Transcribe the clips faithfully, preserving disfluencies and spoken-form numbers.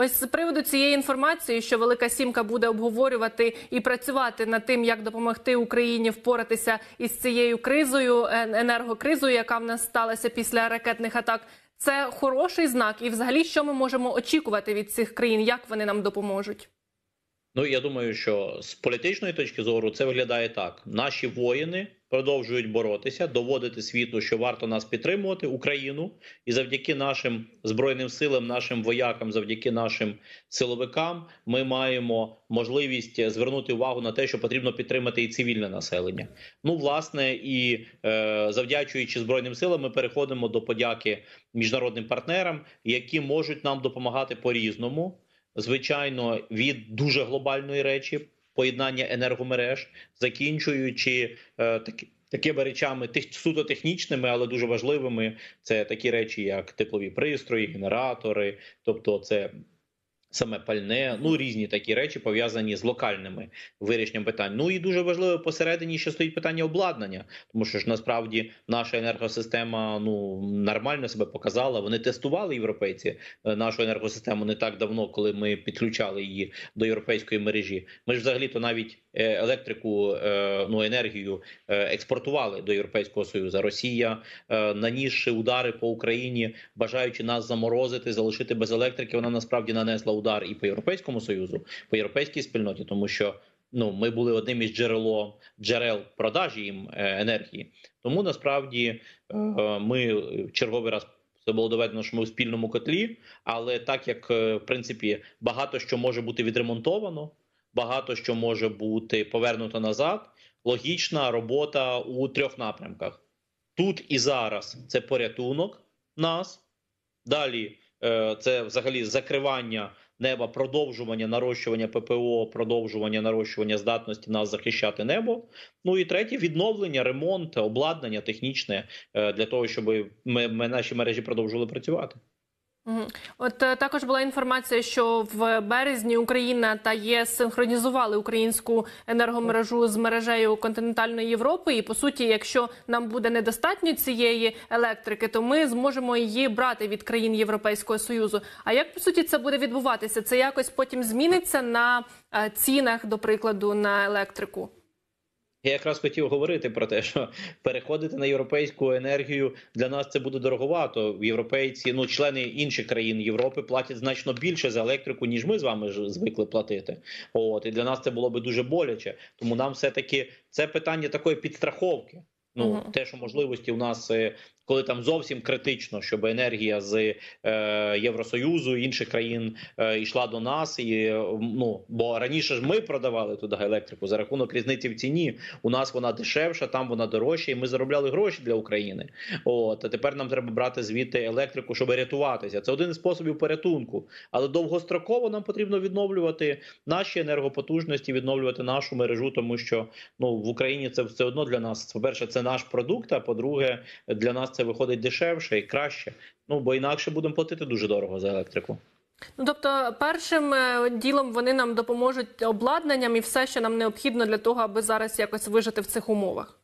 Ось з приводу цієї інформації, що Велика Сімка буде обговорювати і працювати над тим, як допомогти Україні впоратися із цією кризою, енергокризою, яка в нас сталася після ракетних атак, це хороший знак? І взагалі, що ми можемо очікувати від цих країн? Як вони нам допоможуть? Ну, я думаю, що з політичної точки зору це виглядає так. Наші воїни продовжують боротися, доводити світу, що варто нас підтримувати, Україну. І завдяки нашим Збройним силам, нашим воякам, завдяки нашим силовикам ми маємо можливість звернути увагу на те, що потрібно підтримати і цивільне населення. Ну, власне, і е, завдячуючи Збройним силам ми переходимо до подяки міжнародним партнерам, які можуть нам допомагати по-різному. Звичайно, від дуже глобальної речі, поєднання енергомереж, закінчуючи е, такі, такими речами тих, суто технічними, але дуже важливими. Це такі речі, як теплові пристрої, генератори, тобто це саме пальне, ну різні такі речі, пов'язані з локальними вирішенням питань. Ну і дуже важливо посередині ще стоїть питання обладнання, тому що ж насправді наша енергосистема ну нормально себе показала. Вони тестували, європейці, нашу енергосистему не так давно, коли ми підключали її до європейської мережі. Ми ж взагалі-то навіть електрику, ну енергію експортували до Європейського Союзу. Росія, нанісши удари по Україні, бажаючи нас заморозити, залишити без електрики, вона насправді нанесла удар і по Європейському Союзу, по європейській спільноті, тому що ну, ми були одним із джерело, джерел продажі їм енергії. Тому, насправді, ми в черговий раз, це було доведено, що ми в спільному котлі, але так як, в принципі, багато що може бути відремонтовано, багато що може бути повернуто назад, логічна робота у трьох напрямках. Тут і зараз це порятунок нас, далі це взагалі закривання неба, продовжування нарощування ППО, продовжування нарощування здатності нас захищати небо. Ну і третє, відновлення, ремонт, обладнання технічне для того, щоб ми, ми наші мережі продовжували працювати. От також була інформація, що в березні Україна та ЄС синхронізували українську енергомережу з мережею континентальної Європи. І, по суті, якщо нам буде недостатньо цієї електрики, то ми зможемо її брати від країн Європейського Союзу. А як, по суті, це буде відбуватися? Це якось потім зміниться на цінах, до прикладу, на електрику? Я якраз хотів говорити про те, що переходити на європейську енергію для нас це буде дороговато. Європейці, ну члени інших країн Європи платять значно більше за електрику, ніж ми з вами ж звикли платити. От і для нас це було би дуже боляче. Тому нам все-таки це питання такої підстраховки. Ну, uh-huh. те, що можливості у нас, коли там зовсім критично, щоб енергія з е, Євросоюзу, інших країн е, йшла до нас, і, ну, бо раніше ж ми продавали туди електрику за рахунок різниці в ціні. У нас вона дешевша, там вона дорожча, і ми заробляли гроші для України. От, а тепер нам треба брати звідти електрику, щоб рятуватися. Це один із способів порятунку. Але довгостроково нам потрібно відновлювати наші енергопотужності, відновлювати нашу мережу, тому що ну, в Україні це все одно для нас, по-перше, це наш продукт, а по-друге, для нас це виходить дешевше і краще. Ну, бо інакше будемо платити дуже дорого за електрику. Ну, тобто, першим ділом вони нам допоможуть обладнанням і все, що нам необхідно для того, аби зараз якось вижити в цих умовах.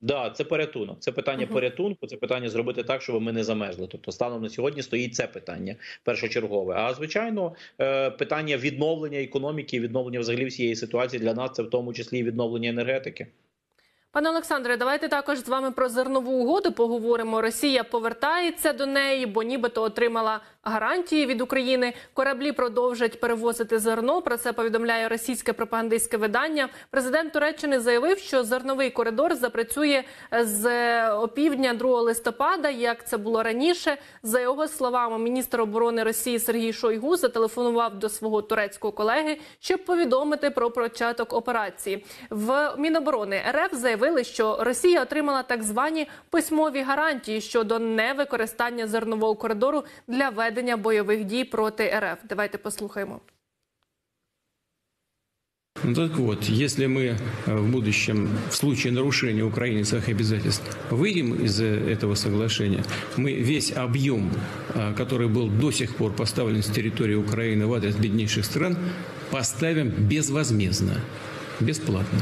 Да, це порятунок. Це питання uh-huh. порятунку, це питання зробити так, щоб ми не замерзли. Тобто, станом на сьогодні стоїть це питання першочергове. А, звичайно, питання відновлення економіки, відновлення взагалі всієї ситуації для нас, це в тому числі і відновлення енергетики. Пане Олександре, давайте також з вами про зернову угоду поговоримо. Росія повертається до неї, бо нібито отримала гарантії від України. Кораблі продовжать перевозити зерно, про це повідомляє російське пропагандистське видання. Президент Туреччини заявив, що зерновий коридор запрацює з опівдня другого листопада, як це було раніше. За його словами, міністр оборони Росії Сергій Шойгу зателефонував до свого турецького колеги, щоб повідомити про початок операції. В Міноборони РФ заявив, що Росія отримала так звані письмові гарантії щодо невикористання зернового коридору для ведення бойових дій проти РФ. Давайте послухаємо. Ну так вот, если мы в будущем, в случае нарушения Украины своих обязательств, выйдем из этого соглашения, мы весь объем, который был до сих пор поставлен с территории Украины в адрес беднейших стран, поставим безвозмездно, бесплатно.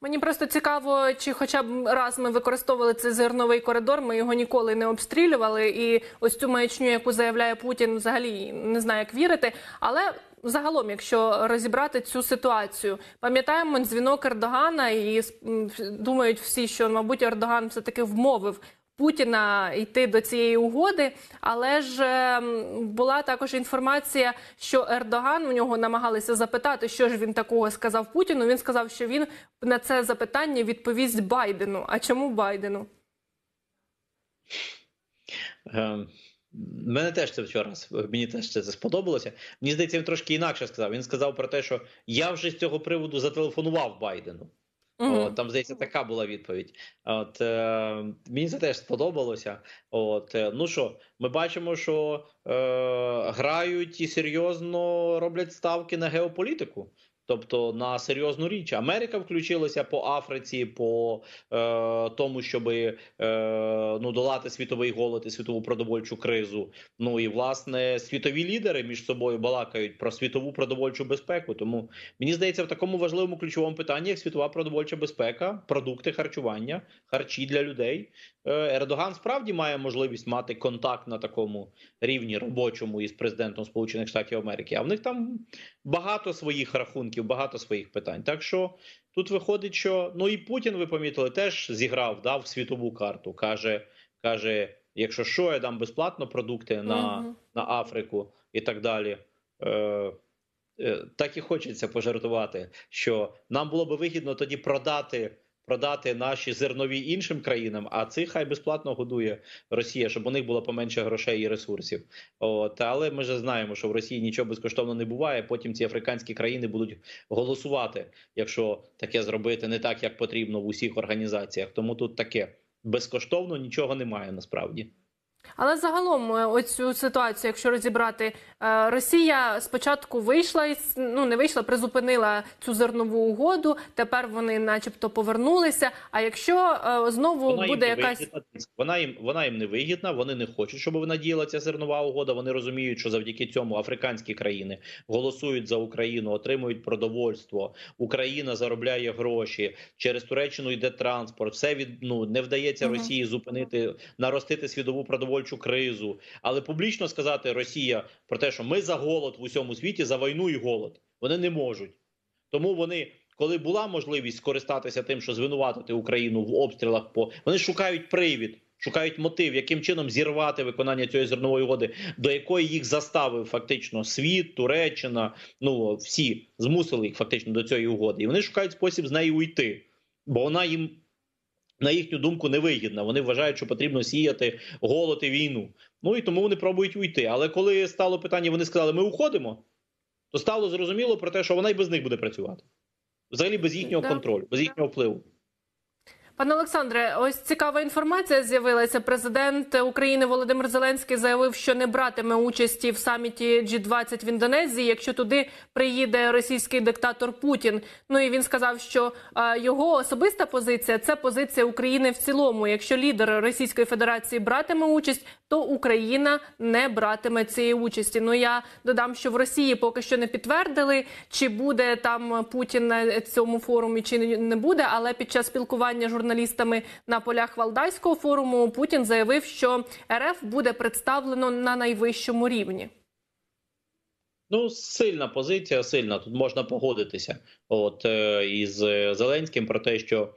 Мені просто цікаво, чи хоча б раз ми використовували цей зерновий коридор, ми його ніколи не обстрілювали, і ось цю маячню, яку заявляє Путін, взагалі не знаю, як вірити. Але загалом, якщо розібрати цю ситуацію, пам'ятаємо дзвінок Ердогана, і думають всі, що, мабуть, Ердоган все-таки вмовив Путіна йти до цієї угоди, але ж була також інформація, що Ердоган, у нього намагалися запитати, що ж він такого сказав Путіну. Він сказав, що він на це запитання відповість Байдену. А чому Байдену? Um. Мене теж це вчора, мені теж це сподобалося. Мені здається, він трошки інакше сказав. Він сказав про те, що я вже з цього приводу зателефонував Байдену. Uh-huh. О, там, здається, така була відповідь. От, е, мені це теж сподобалося. От, е, ну що, ми бачимо, що е, грають і серйозно роблять ставки на геополітику. Тобто на серйозну річ. Америка включилася по Африці, по е, тому, щоб е, ну, долати світовий голод і світову продовольчу кризу. Ну і, власне, світові лідери між собою балакають про світову продовольчу безпеку. Тому, мені здається, в такому важливому ключовому питанні, як світова продовольча безпека, продукти харчування, харчі для людей, е, Ердоган справді має можливість мати контакт на такому рівні робочому із президентом Сполучених Штатів Америки. А в них там багато своїх рахунків, багато своїх питань. Так що тут виходить, що, ну і Путін, ви помітили, теж зіграв, дав світову карту. Каже, каже, якщо що, я дам безплатно продукти на, угу. на Африку і так далі. Е, е, так і хочеться пожартувати, що нам було би вигідно тоді продати, продати наші зернові іншим країнам, а цих хай безплатно годує Росія, щоб у них було поменше грошей і ресурсів. От, але ми ж знаємо, що в Росії нічого безкоштовно не буває, потім ці африканські країни будуть голосувати, якщо таке зробити не так, як потрібно в усіх організаціях. Тому тут таке, безкоштовно нічого немає насправді. Але загалом оцю ситуацію, якщо розібрати, Росія спочатку вийшла, ну не вийшла, призупинила цю зернову угоду, тепер вони начебто повернулися, а якщо знову вона буде якась... Вигідна, вона, їм, вона їм не вигідна, вони не хочуть, щоб вона діяла, ця зернова угода, вони розуміють, що завдяки цьому африканські країни голосують за Україну, отримують продовольство, Україна заробляє гроші, через Туреччину йде транспорт, все від, ну, не вдається Росії зупинити, наростити світову продовольство, кризу, але публічно сказати Росія про те, що ми за голод в усьому світі, за війну і голод, вони не можуть. Тому вони, коли була можливість скористатися тим, що звинуватити Україну в обстрілах, по вони шукають привід, шукають мотив, яким чином зірвати виконання цієї зернової угоди, до якої їх заставив фактично світ, Туреччина, ну всі змусили їх фактично до цієї угоди. І вони шукають спосіб з неї уйти, бо вона їм, на їхню думку, невигідна. Вони вважають, що потрібно сіяти голод і війну. Ну і тому вони пробують уйти. Але коли стало питання, вони сказали, ми уходимо, то стало зрозуміло про те, що вона і без них буде працювати. Взагалі без їхнього контролю, без їхнього впливу. Пане Олександре, ось цікава інформація з'явилася. Президент України Володимир Зеленський заявив, що не братиме участі в саміті джі двадцять в Індонезії, якщо туди приїде російський диктатор Путін. Ну і він сказав, що а, його особиста позиція – це позиція України в цілому. Якщо лідер Російської Федерації братиме участь, то Україна не братиме цієї участі. Ну я додам, що в Росії поки що не підтвердили, чи буде там Путін на цьому форумі, чи не буде, але під час спілкування журналістів журналістами на полях Валдайського форуму Путін заявив, що РФ буде представлено на найвищому рівні. Ну, сильна позиція, сильна. Тут можна погодитися от, із Зеленським про те, що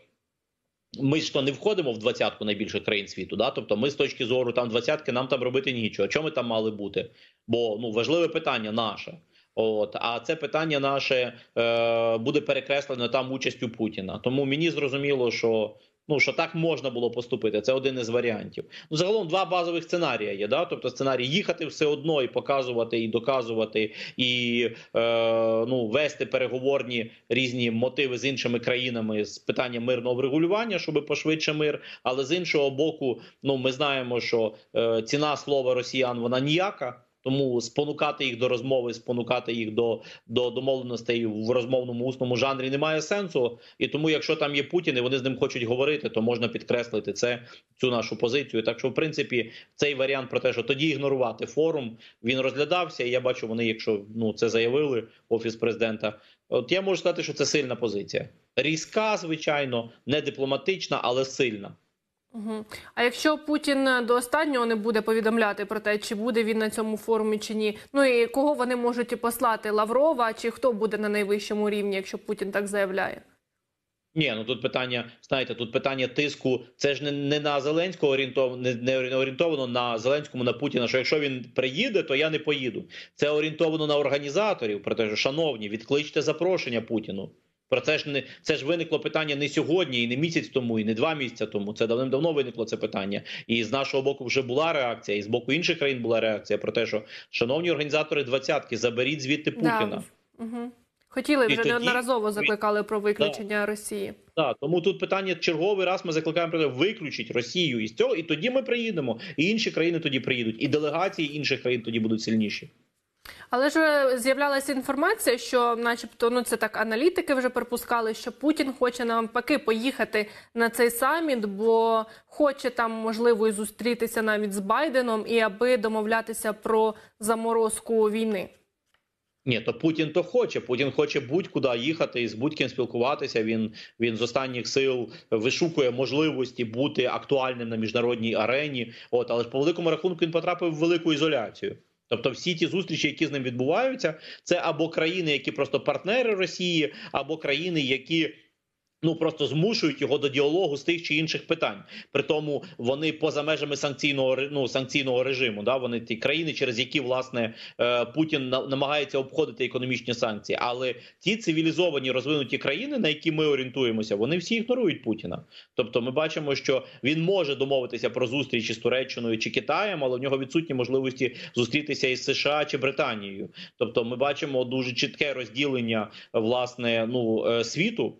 ми ж то не входимо в двадцятку найбільших країн світу, да? Тобто ми з точки зору там двадцятки, нам там робити нічого. Чому ми там мали бути? Бо ну, важливе питання наше. От, а це питання наше е, буде перекреслено там участю Путіна. Тому мені зрозуміло, що, ну, що так можна було поступити. Це один із варіантів. Ну, загалом два базових сценарії є. Да? Тобто сценарій їхати все одно і показувати, і доказувати, і е, ну, вести переговорні різні мотиви з іншими країнами з питання мирного врегулювання, щоб пошвидше мир. Але з іншого боку, ну, ми знаємо, що е, ціна слова росіян вона ніяка. Тому спонукати їх до розмови, спонукати їх до, до домовленостей в розмовному усному жанрі немає сенсу. І тому, якщо там є Путін і вони з ним хочуть говорити, то можна підкреслити це, цю нашу позицію. Так що, в принципі, цей варіант про те, що тоді ігнорувати форум, він розглядався. І я бачу, вони, якщо ну, це заявили, Офіс Президента, от я можу сказати, що це сильна позиція. Різка, звичайно, не дипломатична, але сильна. Угу. А якщо Путін до останнього не буде повідомляти про те, чи буде він на цьому форумі чи ні, ну і кого вони можуть послати, Лаврова, чи хто буде на найвищому рівні, якщо Путін так заявляє? Ні, ну тут питання, знаєте, тут питання тиску, це ж не, не на Зеленського орієнтовано, не, не орієнтовано на Зеленському, на Путіна, що якщо він приїде, то я не поїду. Це орієнтовано на організаторів, про те, що, шановні, відкличте запрошення Путіну. Про це ж не це ж виникло питання не сьогодні, і не місяць тому, і не два місяці тому. Це давним-давно виникло це питання. І з нашого боку вже була реакція, і з боку інших країн була реакція про те, що, шановні організатори двадцятки, заберіть звідти Путіна. Да. Угу. Хотіли, вже тоді... неодноразово закликали про виключення да. Росії. Да. Тому тут питання черговий раз ми закликаємо про те, виключіть Росію із цього, і тоді ми приїдемо, і інші країни тоді приїдуть, і делегації інших країн тоді будуть сильніші. Але ж з'являлася інформація, що начебто, ну це так аналітики вже припускали, що Путін хоче навпаки поїхати на цей саміт, бо хоче там, можливо, і зустрітися навіть з Байденом, і аби домовлятися про заморозку війни. Ні, то Путін то хоче. Путін хоче будь-куди їхати і з будь-ким спілкуватися. Він, він з останніх сил вишукує можливості бути актуальним на міжнародній арені. От, але ж по великому рахунку він потрапив в велику ізоляцію. Тобто всі ті зустрічі, які з ним відбуваються, це або країни, які просто партнери Росії, або країни, які... ну, просто змушують його до діалогу з тих чи інших питань. Притому вони поза межами санкційного, ну, санкційного режиму. Да? Вони ті країни, через які, власне, Путін намагається обходити економічні санкції. Але ті цивілізовані, розвинуті країни, на які ми орієнтуємося, вони всі ігнорують Путіна. Тобто ми бачимо, що він може домовитися про зустрічі з Туреччиною чи Китаєм, але в нього відсутні можливості зустрітися із США чи Британією. Тобто ми бачимо дуже чітке розділення, власне, ну, світу.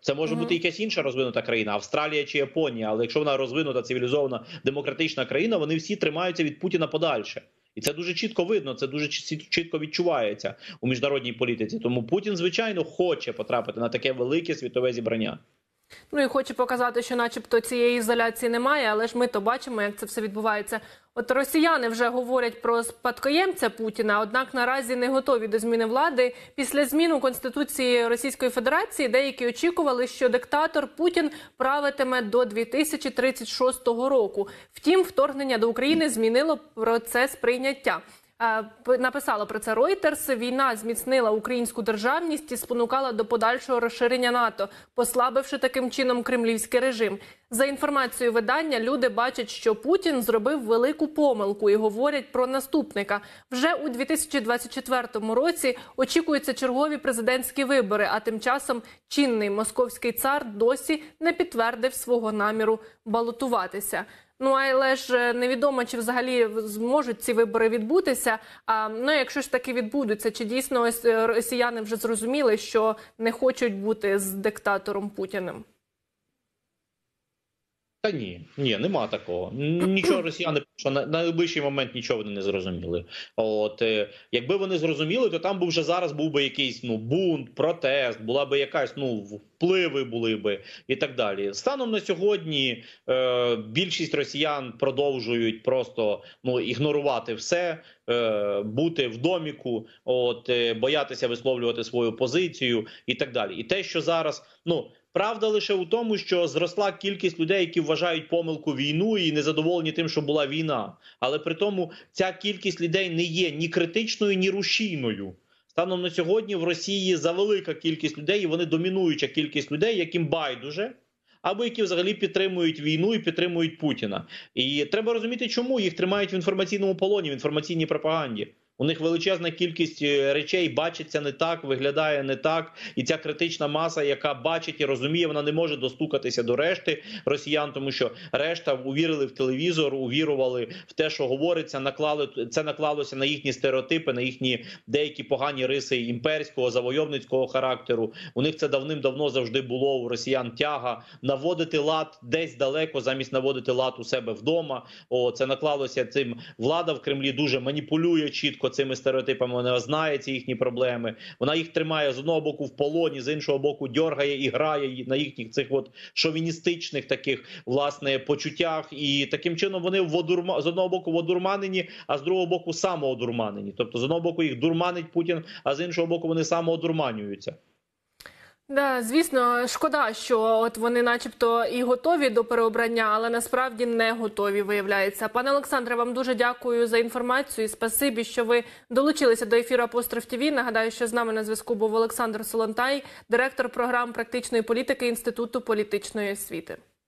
Це може бути якась інша розвинута країна, Австралія чи Японія, але якщо вона розвинута, цивілізована, демократична країна, вони всі тримаються від Путіна подальше. І це дуже чітко видно, це дуже чітко відчувається у міжнародній політиці. Тому Путін, звичайно, хоче потрапити на таке велике світове зібрання. Ну і хочу показати, що начебто цієї ізоляції немає, але ж ми то бачимо, як це все відбувається. От росіяни вже говорять про спадкоємця Путіна, однак наразі не готові до зміни влади. Після змін у Конституції Російської Федерації деякі очікували, що диктатор Путін правитиме до дві тисячі тридцять шостого року. Втім, вторгнення до України змінило процес прийняття. Написала про це Reuters. Війна зміцнила українську державність і спонукала до подальшого розширення НАТО, послабивши таким чином кремлівський режим. За інформацією видання, люди бачать, що Путін зробив велику помилку і говорять про наступника. Вже у дві тисячі двадцять четвертому році очікуються чергові президентські вибори, а тим часом чинний московський цар досі не підтвердив свого наміру балотуватися. Ну, але ж невідомо, чи взагалі зможуть ці вибори відбутися. А, ну, якщо ж таки відбудуться, чи дійсно ось росіяни вже зрозуміли, що не хочуть бути з диктатором Путіним? Та ні, ні, нема такого. Нічого росіяни, що на найближчий момент нічого вони не зрозуміли. От, якби вони зрозуміли, то там би вже зараз був би якийсь, ну, бунт, протест, була би якась, ну, впливи були би і так далі. Станом на сьогодні е, більшість росіян продовжують просто, ну, ігнорувати все, е, бути в доміку, от, е, боятися висловлювати свою позицію і так далі. І те, що зараз, ну, правда лише у тому, що зросла кількість людей, які вважають помилку війну і незадоволені тим, що була війна. Але при тому ця кількість людей не є ні критичною, ні рушійною. Станом на сьогодні в Росії завелика кількість людей, і вони домінуюча кількість людей, яким байдуже, або які взагалі підтримують війну і підтримують Путіна. І треба розуміти, чому їх тримають в інформаційному полоні, в інформаційній пропаганді. У них величезна кількість речей бачиться не так, виглядає не так. І ця критична маса, яка бачить і розуміє, вона не може достукатися до решти росіян, тому що решта увірили в телевізор, увірували в те, що говориться, наклали, це наклалося на їхні стереотипи, на їхні деякі погані риси імперського, завойовницького характеру. У них це давним-давно завжди було, у росіян тяга наводити лад десь далеко, замість наводити лад у себе вдома. О, це наклалося цим. Влада в Кремлі дуже маніпулює чітко цими стереотипами, вона знає ці їхні проблеми, вона їх тримає з одного боку в полоні, з іншого боку дьоргає і грає на їхніх цих от шовіністичних таких, власне, почуттях, і таким чином вони в одурма... з одного боку водурманені, а з другого боку самоодурманені. Тобто з одного боку їх дурманить Путін, а з іншого боку вони самоодурманюються. Да, звісно, шкода, що от вони начебто і готові до переобрання, але насправді не готові, виявляється. Пане Олександре, вам дуже дякую за інформацію і спасибі, що ви долучилися до ефіру Апостроф ТІВІ. Нагадаю, що з нами на зв'язку був Олександр Солонтай, директор програм практичної політики Інституту політичної освіти.